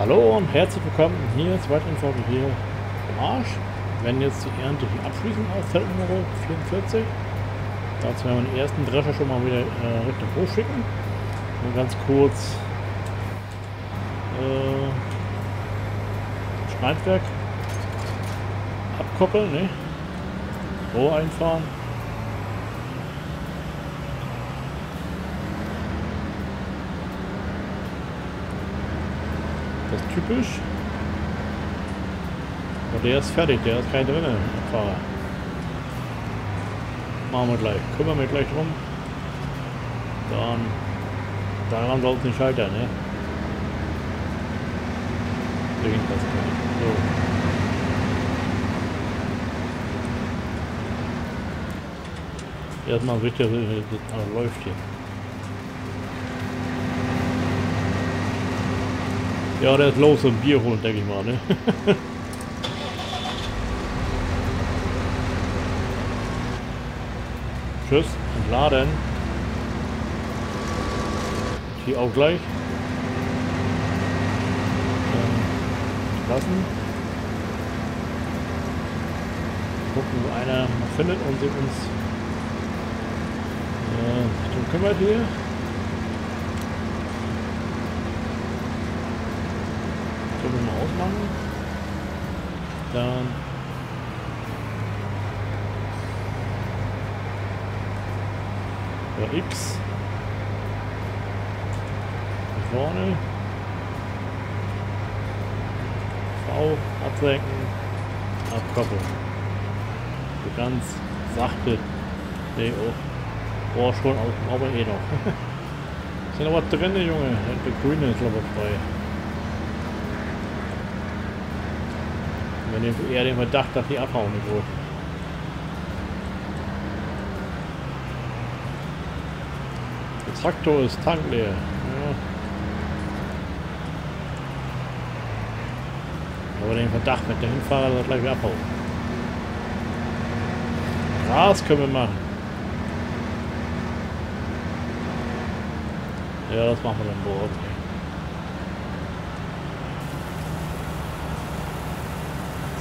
Hallo und herzlich willkommen hier zur weiteren Folge hier im Marsch. Wir werden jetzt die Ernte hier abschließen auf Feldnummer 44. Dazu werden wir den ersten Drescher schon mal wieder Richtung Hof schicken. Und ganz kurz Schneidwerk abkoppeln, ne? Rohr einfahren. Das ist typisch. Und der ist fertig, der ist kein drinnen, Fahrer. Machen wir gleich, kümmern wir gleich drum. Dann, daran soll es nicht scheitern, ne? So. Erstmal wichtig, das läuft hier. Ja, der ist los und Bier holen, denke ich mal, ne? Tschüss, entladen. Hier auch gleich. Lassen. Gucken, wo einer noch findet und sich uns darum kümmert hier. Mal ausmachen. Dann ja, X nach vorne V absenken, abkoppeln. So ganz sachte. Nee, oh. Boah, schon aus dem Auge eh noch. Sind aber drin, Junge. Der Grüne ist glaube ich frei. Wenn ihr eher den Verdacht, dass die abhauen nicht wohl. Der Traktor ist tankleer. Ja. Aber den Verdacht, wenn der Hinfahrer soll gleich wieder abhauen. Gras können wir machen. Ja, das machen wir dann wohl. Okay.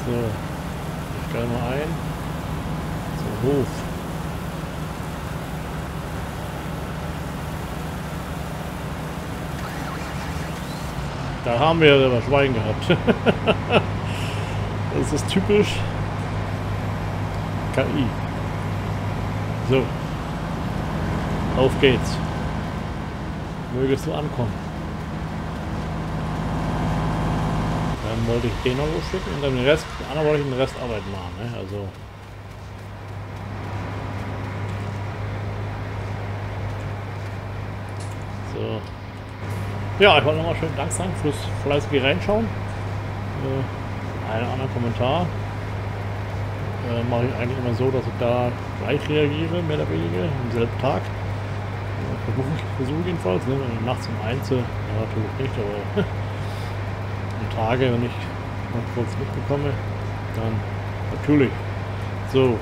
So, ich gehe mal ein zum Hof. Da haben wir aber Schwein gehabt. Das ist typisch KI. So, auf geht's. Mögest du ankommen. Dann wollte ich den noch losschicken und dann den Rest, den anderen wollte ich den Rest Arbeit machen, ne? Also so. Ja, ich wollte nochmal schön Dank sagen fürs fleißige Reinschauen. Einen anderen Kommentar mache ich eigentlich immer so, dass ich da gleich reagiere, mehr oder weniger, am selben Tag. Versuche jedenfalls, ne? Nachts um 1, ja, natürlich nicht, aber Tage, wenn ich noch kurz mitbekomme, dann natürlich. So.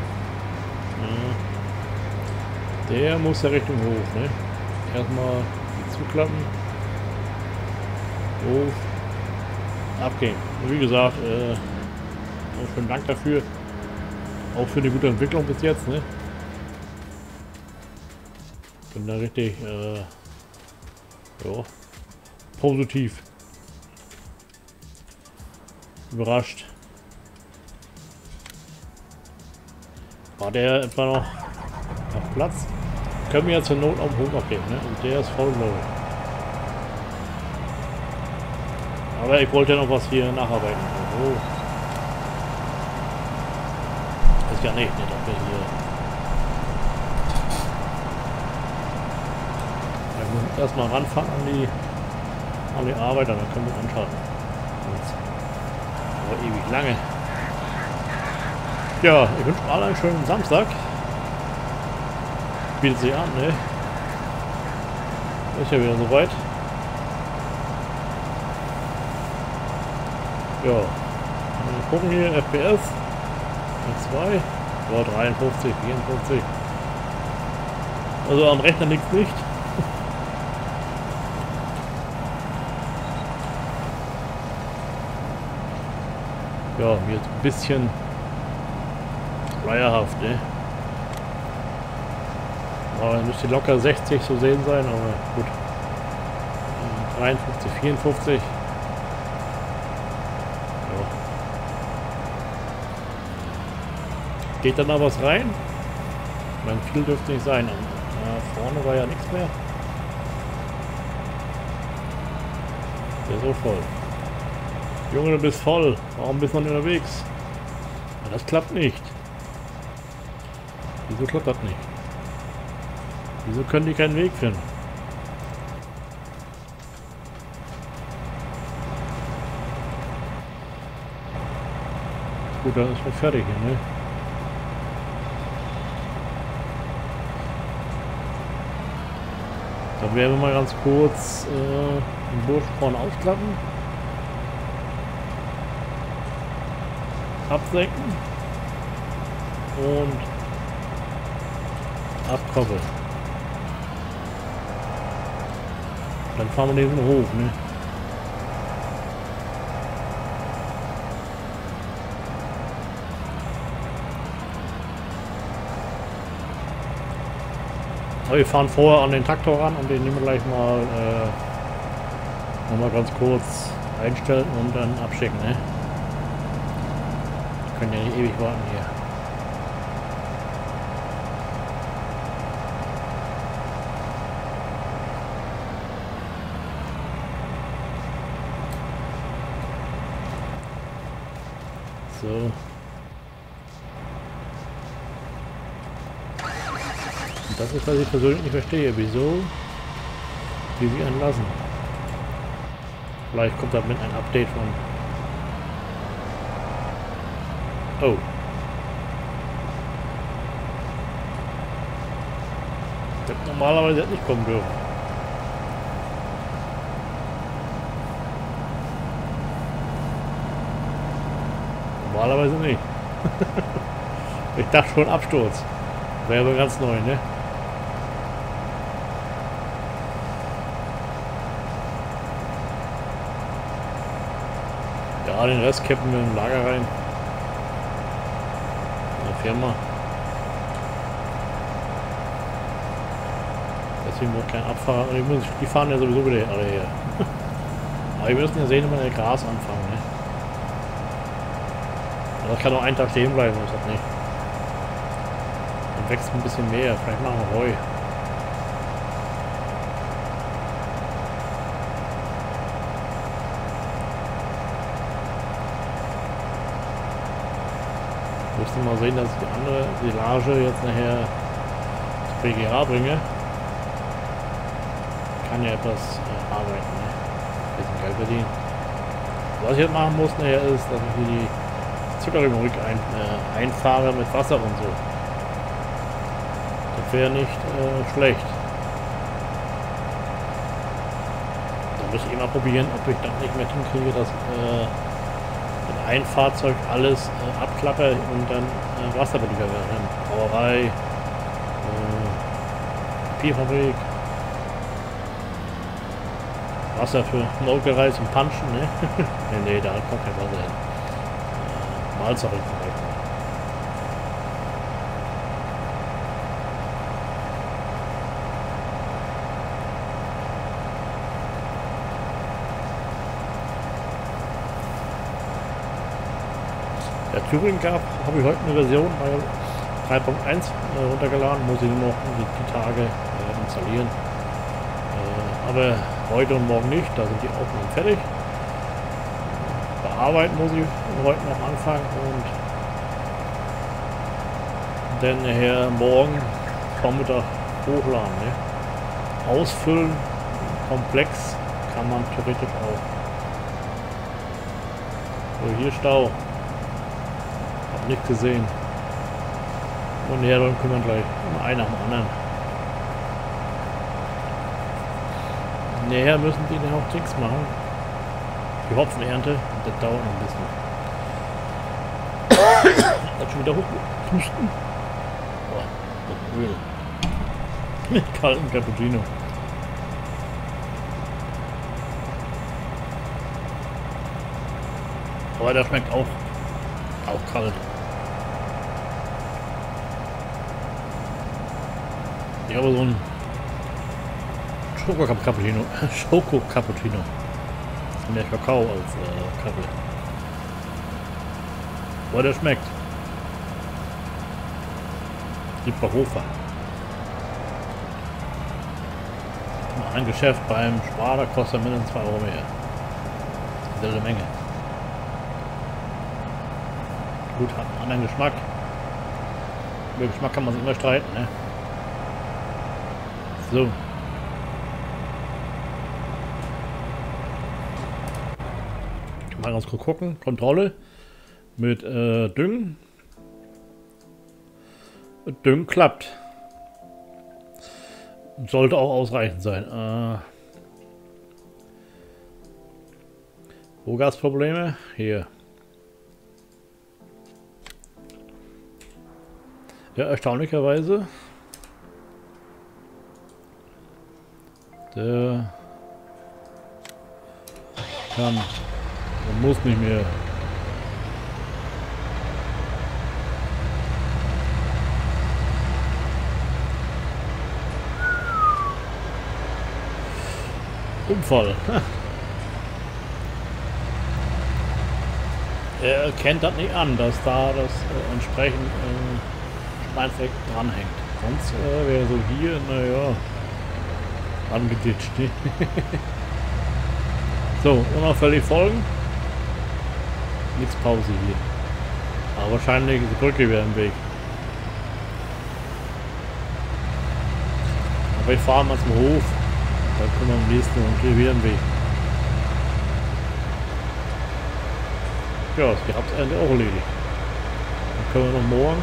Der muss ja Richtung Hof, ne? Erstmal zuklappen. Hof. Abgehen. Und wie gesagt, auch schönen Dank dafür. Auch für eine gute Entwicklung bis jetzt, ne? Bin da richtig, ja, positiv überrascht. War der etwa noch auf Platz? Können wir jetzt zur Not auf den Hof abgeben, ne? Und der ist voll low. Aber ich wollte ja noch was hier nacharbeiten. Oh. Ist ja nicht, ne? Dass wir hier. Wir müssen erstmal ranfahren an die Arbeiter, dann können wir anschalten. Ewig lange. Ja, ich wünsche allen einen schönen Samstag. Bietet sich an, ne? Ist ja wieder soweit. Ja. Wir gucken hier FPS. 2. Ja, 53, 54. Also am Rechner liegt nicht. Ja, wird ein bisschen reiherhaft, ne? Aber müsste locker 60 zu sehen sein, aber gut. 53, 54. Ja. Geht dann noch was rein? Ich meine, viel dürfte nicht sein. Da vorne war ja nichts mehr. Der ist so voll. Junge, du bist voll. Warum bist du noch unterwegs? Ja, das klappt nicht. Wieso klappt das nicht? Wieso können die keinen Weg finden? Gut, dann ist man fertig hier, ne? Dann werden wir mal ganz kurz den Burschkorn aufklappen. Absenken. Und abkoppeln. Dann fahren wir diesen Hof, ne? Aber wir fahren vorher an den Traktor ran und den nehmen wir gleich mal nochmal ganz kurz einstellen und dann abschicken, ne? Wir können ja nicht ewig warten hier. So. Das ist, was ich persönlich nicht verstehe, wieso die sie anlassen. Vielleicht kommt damit ein Update von... Oh. Das normalerweise hätte nicht kommen dürfen. Normalerweise nicht. Ich dachte schon Absturz. Wäre aber ganz neu, ne? Ja, den Rest kippen wir im Lager rein. In der Firma. Deswegen wird kein Abfahrer. Die fahren ja sowieso wieder alle her. Aber wir müssen ja sehen, wenn wir Gras anfangen, ne? Das kann auch einen Tag stehen bleiben, ist das nicht. Dann wächst ein bisschen mehr, vielleicht machen wir Heu. Müssen wir mal sehen, dass ich die andere Silage jetzt nachher zum BGH bringe. Kann ja etwas arbeiten, ne? Ein bisschen Geld verdienen. Was ich jetzt machen muss nachher ist, dass ich hier die Zuckerrübenrück einfahre mit Wasser und so. Das wäre nicht schlecht. Da muss ich immer probieren, ob ich das nicht mehr hinkriege, dass mit einem Fahrzeug alles abklappe und dann Wasserbeliefert werden. Brauerei, Papierfabrik, Wasser für Molkerei und Punschen, ne? nee, da kommt kein Wasser hin. Mahlzeit vielleicht. Ja, Thüringen gab, habe ich heute eine Version bei 3.1 runtergeladen, muss ich nur noch die Tage installieren. Aber heute und morgen nicht, da sind die Aufnahmen fertig. Bearbeiten muss ich heute noch anfangen und dann nachher morgen Vormittag hochladen, ne? Ausfüllen, komplex kann man theoretisch auch. So, hier Stau. Hab nicht gesehen. Und ja, dann kümmern gleich um einen nach dem anderen. Näher müssen die dann auch Tricks machen. Die Hopfenernte, das dauert noch ein bisschen. Hat schon wieder hochhusten. Boah, das Öl. Mit kaltem Cappuccino. Aber das schmeckt auch auch kalt. Ja, aber so ein Schoko-Cappuccino. Schoko-Cappuccino. Mehr Kakao als Kaffee. Aber der schmeckt. Super Hofer. Ein Geschäft beim Sparer kostet mindestens 2 Euro mehr. Selbe Menge. Gut, hat einen anderen Geschmack. Über den Geschmack kann man sich immer streiten, ne? So. Mal ganz kurz gucken. Kontrolle mit Düngen. Düngen klappt. Sollte auch ausreichend sein. Rohgasprobleme? Hier. Ja, erstaunlicherweise. Der kann. Man muss nicht mehr. Unfall. Er erkennt das nicht an, dass da das entsprechend Steinfleck dranhängt. Sonst wäre so hier, naja, angeditscht. So, unauffällig folgen. Nichts Pause hier. Aber wahrscheinlich die Brücke wäre im Weg. Aber ich fahre mal zum Hof. Dann können wir am nächsten und wieder einen Weg. Ja, das gehabt's eigentlich auch erledigt. Dann können wir noch morgen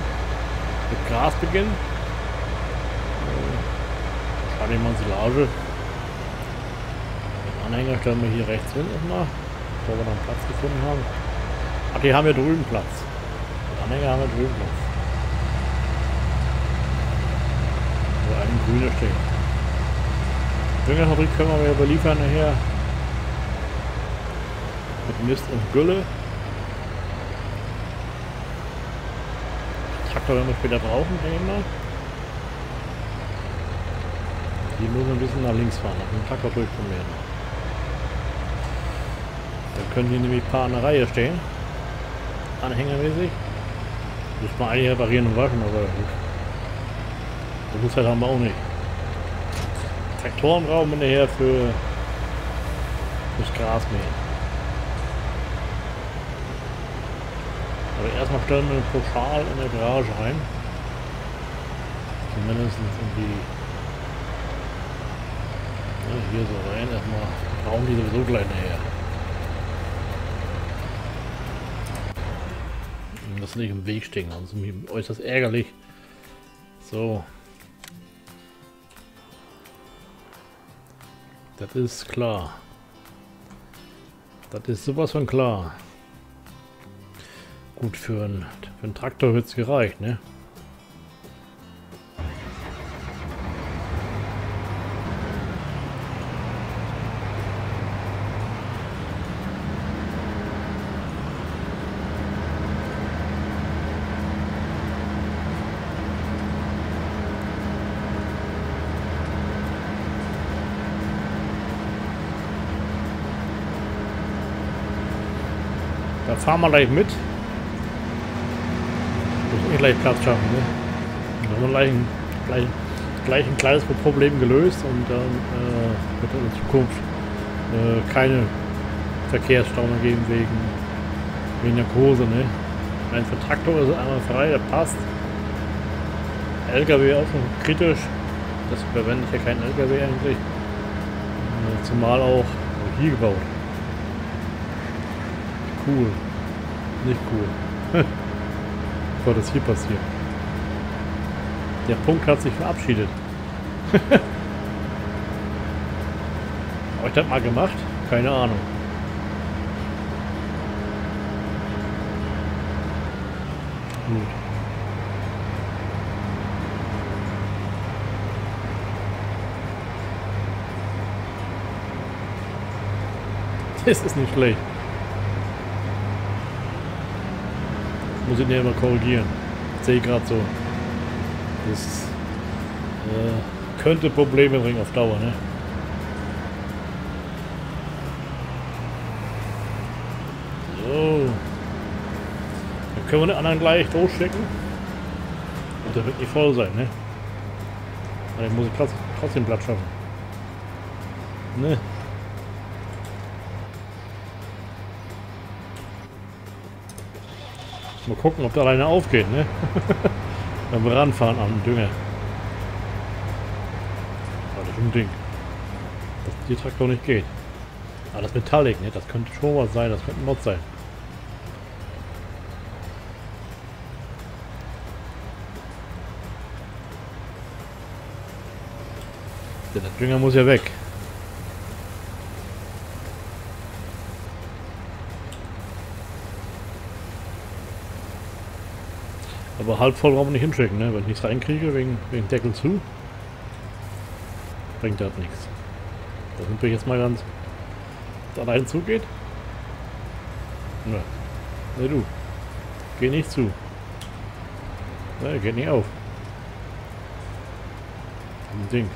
mit Gras beginnen. Wahrscheinlich mal Silage. Den Anhänger stellen wir hier rechts hin erstmal, bevor wir noch einen Platz gefunden haben. Ach, die haben ja drüben Platz. Den Anhänger haben wir drüben Platz. Wo ein grüner steht. Düngerfabrik können wir ja beliefern nachher mit Mist und Gülle. Traktor werden wir später brauchen, denke ich mal. Die müssen ein bisschen nach links fahren, nach dem Traktor durchprobieren. Dann können hier nämlich ein paar an der Reihe stehen, anhängermäßig. Muss man eigentlich reparieren und waschen, aber gut. So gut Zeit haben wir auch nicht. Traktoren brauchen wir nachher für das Gras mähen. Aber erstmal stellen wir den Pauschal in der Garage ein. Zumindest in die. Ja, hier so rein, erstmal. Brauchen die sowieso gleich nachher. Und das nicht im Weg stehen, sonst ist äußerst ärgerlich. So. Das ist klar. Das ist sowas von klar. Gut, für einen Traktor wird es gereicht, ne? Da fahren wir gleich mit. Muss ich gleich Platz schaffen. Ne? Dann haben wir gleich ein kleines Problem gelöst und dann wird es in Zukunft keine Verkehrsstaunen geben wegen der Kurse. Ne? Ein Traktor ist einmal frei, der passt. LKW auch schon kritisch. Das verwende ich ja keinen LKW eigentlich. Zumal auch hier gebaut. Cool. Nicht cool. Was ist hier passiert? Der Punkt hat sich verabschiedet. Hab ich das mal gemacht? Keine Ahnung. Gut. Das ist nicht schlecht. muss ich nicht immer korrigieren. Sehe ich gerade so. Das könnte Probleme bringen auf Dauer, ne? So. Dann können wir den anderen gleich durchschicken. Und der wird nicht voll sein, ne? Aber dann muss ich trotzdem Platz schaffen. Ne? Mal gucken, ob der alleine aufgeht, ne? Wenn wir ranfahren am Dünger. Das ist schon ein Ding. Dass der Traktor nicht geht. Aber das Metallic, ne? Das könnte schon was sein, das könnte ein Mod sein. Denn der Dünger muss ja weg. Aber halb voll brauchen wir nicht hinschicken, ne? Wenn ich nichts reinkriege, wegen Deckel zu, bringt das nichts. Da sind wir jetzt mal ganz... Dass allein zugeht? Ne. Ne, du. Geh nicht zu. Ne, geht nicht auf. Ein Ding.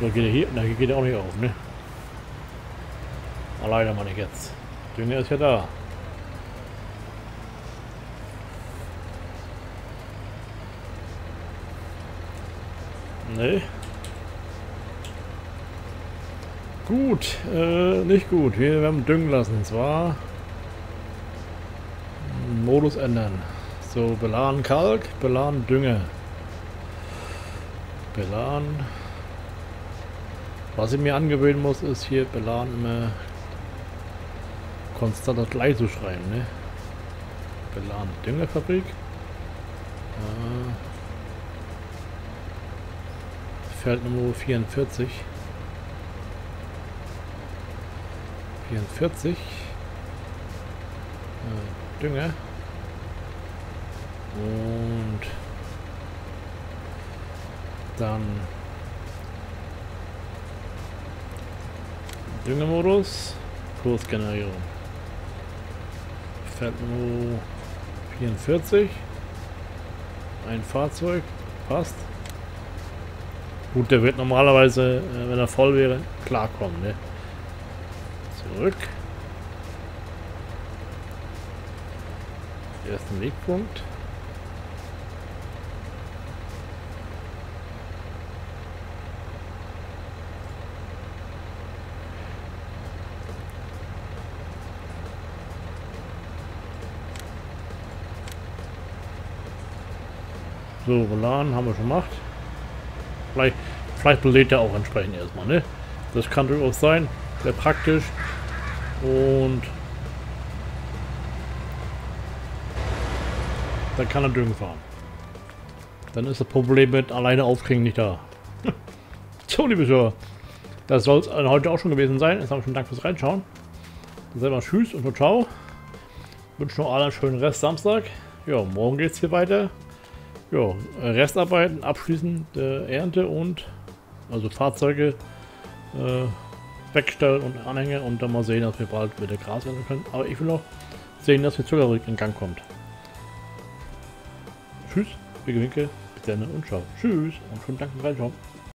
Oder geht er hier? Ne, geht er auch nicht auf, ne? Alleine mal nicht jetzt. Dünger ist ja da. Nee. Gut, nicht gut. Wir werden düngen lassen. Und zwar Modus ändern. So, beladen Kalk, beladen Dünger. Beladen. Was ich mir angewöhnen muss, ist hier beladen immer konstant das gleich zu schreiben. Ne? Beladen Düngerfabrik. Feld Nummer 44. 44. Dünger. Und dann Düngermodus. Kursgenerierung. Feld Nummer 44. Ein Fahrzeug. Passt. Gut, der wird normalerweise, wenn er voll wäre, klarkommen, ne? Zurück. Ersten Wegpunkt. So, beladen haben wir schon gemacht. Vielleicht belädt er auch entsprechend erstmal, ne? Das kann durchaus sein, sehr praktisch. Und dann kann er düngen fahren. Dann ist das Problem mit alleine aufkriegen nicht da. So, liebe Hörer, das soll es heute auch schon gewesen sein. Jetzt haben wir schon Dank fürs Reinschauen. Dann sagen wir tschüss und ciao. Wünsche noch allen einen schönen Rest Samstag. Ja, morgen geht es hier weiter. Ja, Restarbeiten, abschließend Ernte und also Fahrzeuge wegstellen und Anhänger und dann mal sehen, dass wir bald wieder Gras ernten können. Aber ich will noch sehen, dass die Zuckerfabrik in Gang kommt. Tschüss, Winke, bis dann und ciao. Tschüss und schönen Dank fürs Reinschauen.